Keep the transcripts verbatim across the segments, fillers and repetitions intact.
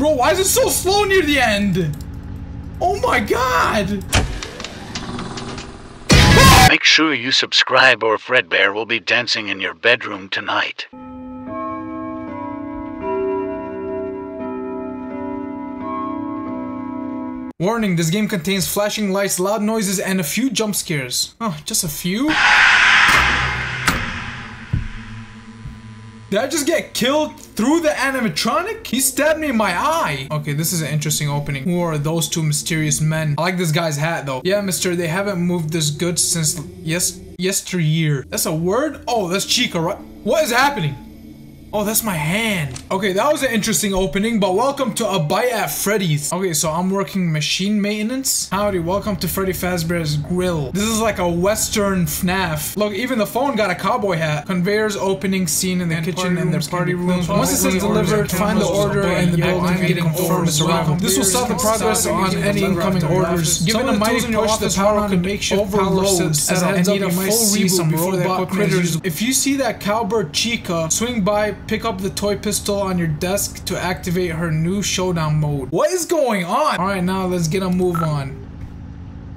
Bro, why is it so slow near the end? Oh my god! Make sure you subscribe or Fredbear will be dancing in your bedroom tonight. Warning, this game contains flashing lights, loud noises, and a few jump scares. Oh, just a few? Did I just get killed through the animatronic? He stabbed me in my eye. Okay, this is an interesting opening. Who are those two mysterious men? I like this guy's hat though. Yeah, mister, they haven't moved this good since yes yesteryear. That's a word? Oh, that's Chica, right? What is happening? Oh, that's my hand. Okay, that was an interesting opening, but welcome to a bite at Freddy's. Okay, so I'm working machine maintenance. Howdy, welcome to Freddy Fazbear's Grill. This is like a Western F NAF. Look, even the phone got a cowboy hat. Conveyors opening scene in the and kitchen and their party rooms. Once it says delivered, find the order and the building getting confirmed is arrival. This will stop the progress on any incoming orders. Given a mighty push, the power could overload and need a full reboot before that critters. If you see that cowbird Chica, swing by, pick up the toy pistol on your desk to activate her new showdown mode. What is going on? All right, now let's get a move on.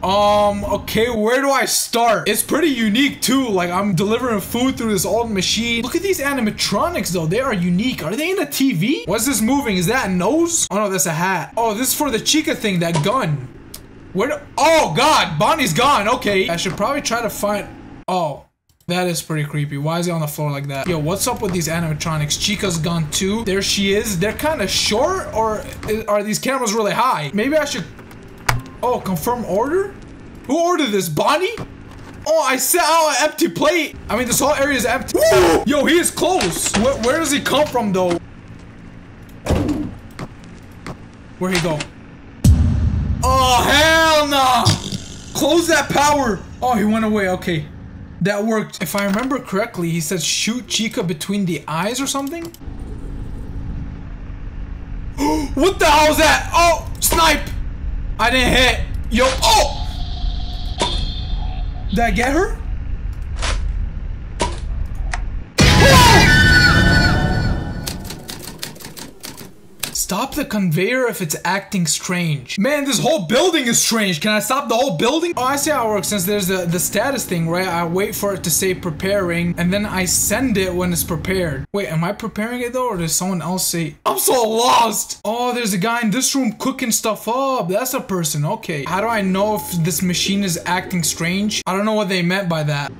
Um, okay, where do I start? It's pretty unique too. Like, I'm delivering food through this old machine. Look at these animatronics though. They are unique. Are they in a T V? What's this moving? Is that a nose? Oh no, that's a hat. Oh, this is for the Chica thing, that gun. Where do- Oh God, Bonnie's gone. Okay. I should probably try to find- Oh. That is pretty creepy. Why is it on the floor like that? Yo, what's up with these animatronics? Chica's gone too. There she is. They're kind of short, or are these cameras really high? Maybe I should... Oh, confirm order? Who ordered this? Bonnie? Oh, I set out an empty plate. I mean, this whole area is empty. Woo! Yo, he is close. Where, where does he come from, though? Where'd he go? Oh, hell nah. Close that power. Oh, he went away. Okay. That worked. If I remember correctly, he said shoot Chica between the eyes or something? What the hell is that? Oh! Snipe! I didn't hit. Yo, oh! Did I get her? Stop the conveyor if it's acting strange. Man, this whole building is strange. Can I stop the whole building? Oh, I see how it works. Since there's the, the status thing, right? I wait for it to say preparing, and then I send it when it's prepared. Wait, am I preparing it though, or does someone else say? I'm so lost. Oh, there's a guy in this room cooking stuff up. That's a person, okay. How do I know if this machine is acting strange? I don't know what they meant by that.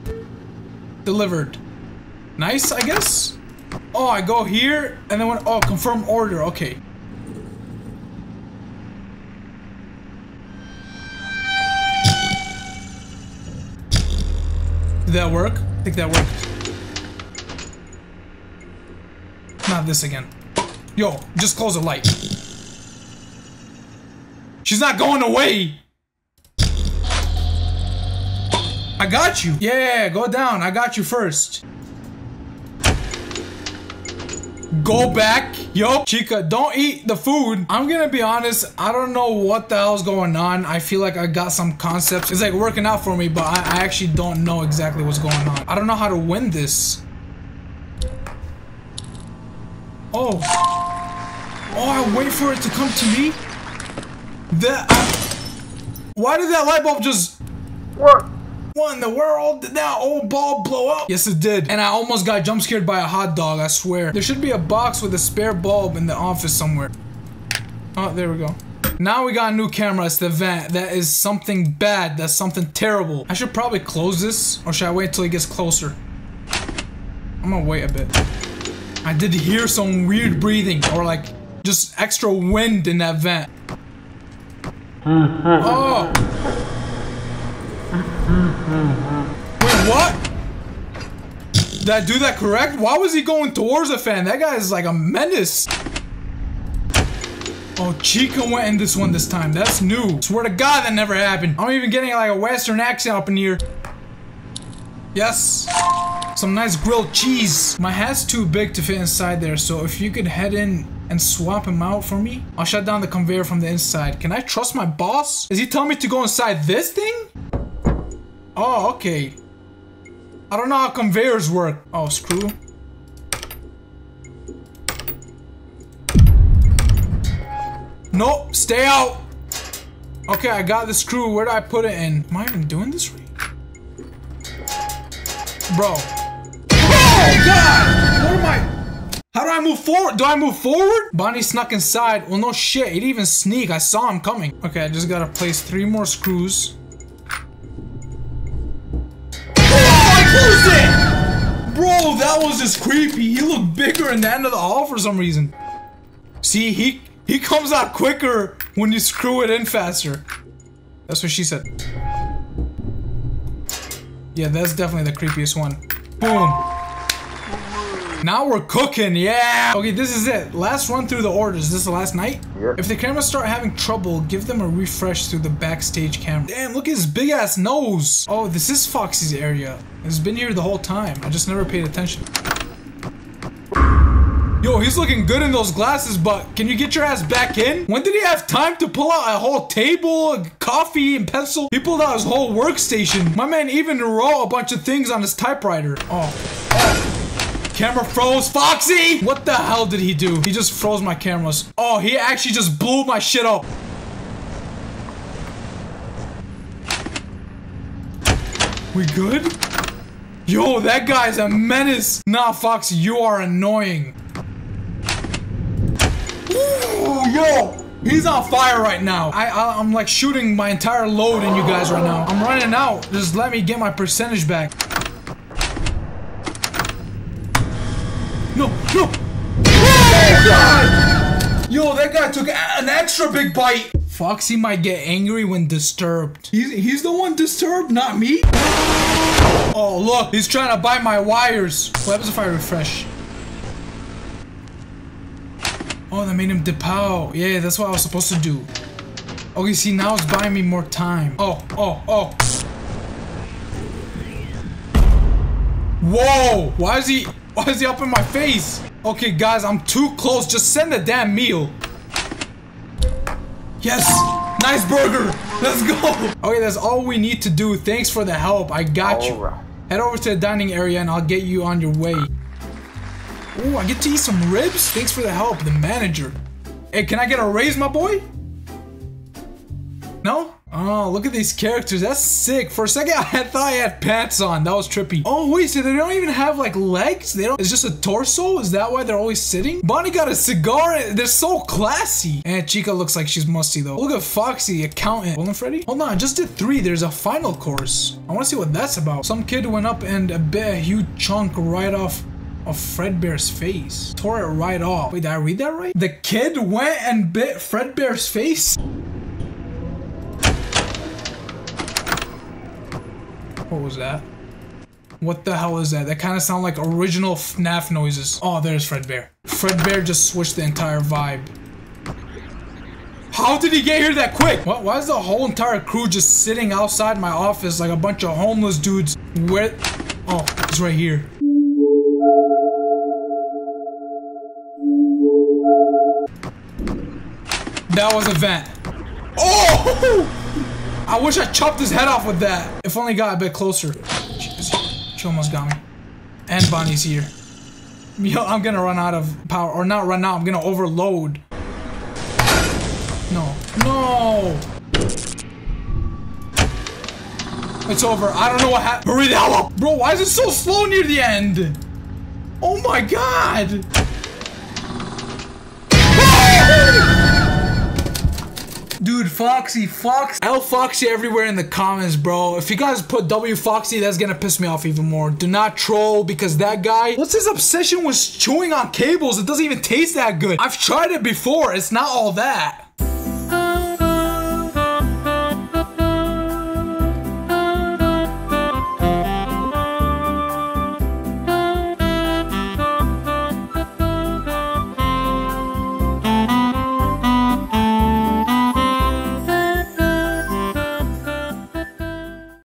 Delivered. Nice, I guess? Oh, I go here, and then when, oh, confirm order, okay. Did that work? I think that worked. Not this again. Yo, just close the light. She's not going away! I got you! Yeah, go down, I got you first. Go back. Yo, Chica, don't eat the food. I'm gonna be honest, I don't know what the hell's going on. I feel like I got some concepts. It's like working out for me, but I, I actually don't know exactly what's going on. I don't know how to win this. Oh. Oh, I wait for it to come to me? That I, why did that light bulb just work? What in the world? Did that old ball blow up? Yes, it did. And I almost got jump scared by a hot dog, I swear. There should be a box with a spare bulb in the office somewhere. Oh, there we go. Now we got a new camera. It's the vent. That is something bad. That's something terrible. I should probably close this, or should I wait until it gets closer? I'm gonna wait a bit. I did hear some weird breathing, or like just extra wind in that vent. Oh! Wait, what? Did I do that correct? Why was he going towards a fan? That guy is like a menace. Oh, Chica went in this one this time. That's new. Swear to God that never happened. I'm even getting like a Western accent up in here. Yes. Some nice grilled cheese. My hat's too big to fit inside there, so if you could head in and swap him out for me. I'll shut down the conveyor from the inside. Can I trust my boss? Is he telling me to go inside this thing? Oh, okay. I don't know how conveyors work. Oh, screw. Nope, stay out. Okay, I got the screw. Where do I put it in? Am I even doing this right? Bro. Oh, God! What am I? How do I move forward? Do I move forward? Bonnie snuck inside. Well, no shit. It even sneaked. I saw him coming. Okay, I just gotta place three more screws. Oh, I closed it! Bro, that was just creepy. He looked bigger in the end of the hall for some reason. See, he... He comes out quicker when you screw it in faster. That's what she said. Yeah, that's definitely the creepiest one. Boom. Now we're cooking, yeah! Okay, this is it. Last run through the orders. This is the last night? Yep. If the cameras start having trouble, give them a refresh through the backstage camera. Damn, look at his big-ass nose! Oh, this is Foxy's area. It's been here the whole time. I just never paid attention. Yo, he's looking good in those glasses, but can you get your ass back in? When did he have time to pull out a whole table, coffee, and pencil? He pulled out his whole workstation. My man even wrote a bunch of things on his typewriter. Oh. Oh. Camera froze. Foxy! What the hell did he do? He just froze my cameras. Oh, he actually just blew my shit up. We good? Yo, that guy's a menace. Nah, Foxy, you are annoying. Ooh, yo, he's on fire right now. I, I, I'm like shooting my entire load in you guys right now. I'm running out. Just let me get my percentage back. No, no. Oh, God. Yo, that guy took an extra big bite. Foxy might get angry when disturbed. He's, he's the one disturbed, not me. Oh, look, he's trying to bite my wires. What happens if I refresh? Oh, that made him dip out. Yeah, that's what I was supposed to do. Okay, see, now it's buying me more time. Oh, oh, oh. Whoa! Why is he... Why is he up in my face? Okay, guys, I'm too close. Just send the damn meal. Yes! Nice burger! Let's go! Okay, that's all we need to do. Thanks for the help. I got you. Head over to the dining area and I'll get you on your way. Ooh, I get to eat some ribs? Thanks for the help, the manager. Hey, can I get a raise, my boy? No? Oh, look at these characters. That's sick. For a second, I thought I had pants on. That was trippy. Oh, wait, so they don't even have, like, legs? They don't. It's just a torso? Is that why they're always sitting? Bonnie got a cigar. They're so classy. And Chica looks like she's musty, though. Look at Foxy, accountant. Golden Freddy? Hold on, I just did three. There's a final course. I want to see what that's about. Some kid went up and a bit a huge chunk right off of Fredbear's face. Tore it right off. Wait, did I read that right? The kid went and bit Fredbear's face? What was that? What the hell is that? That kind of sound like original F NAF noises. Oh, there's Fredbear. Fredbear just switched the entire vibe. How did he get here that quick? What? Why is the whole entire crew just sitting outside my office like a bunch of homeless dudes? Where? Oh, it's right here. That was a vent. Oh! I wish I chopped his head off with that. If only got a bit closer. She almost got me. And Bonnie's here. Yo, I'm gonna run out of power. Or not run out, I'm gonna overload. No. No! It's over. I don't know what happened. Hurry the hell up! Bro, why is it so slow near the end? Oh my god! Dude, Foxy, Fox. L Foxy everywhere in the comments, bro. If you guys put W Foxy, that's gonna piss me off even more. Do not troll because that guy, what's his obsession with chewing on cables? It doesn't even taste that good. I've tried it before. It's not all that.